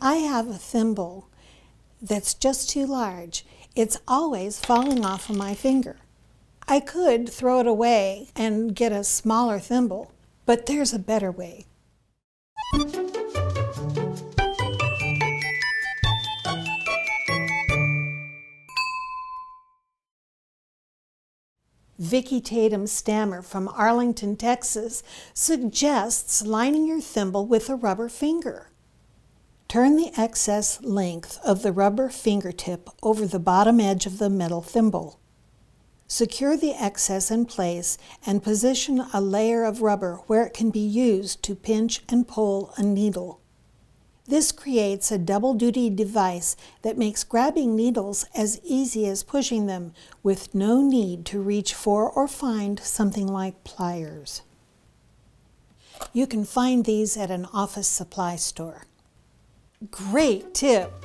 I have a thimble that's just too large. It's always falling off of my finger. I could throw it away and get a smaller thimble, but there's a better way. Vicki Tatum Stammer from Arlington, Texas, suggests lining your thimble with a rubber finger. Turn the excess length of the rubber fingertip over the bottom edge of the metal thimble. Secure the excess in place and position a layer of rubber where it can be used to pinch and pull a needle. This creates a double-duty device that makes grabbing needles as easy as pushing them, with no need to reach for or find something like pliers. You can find these at an office supply store. Great tip!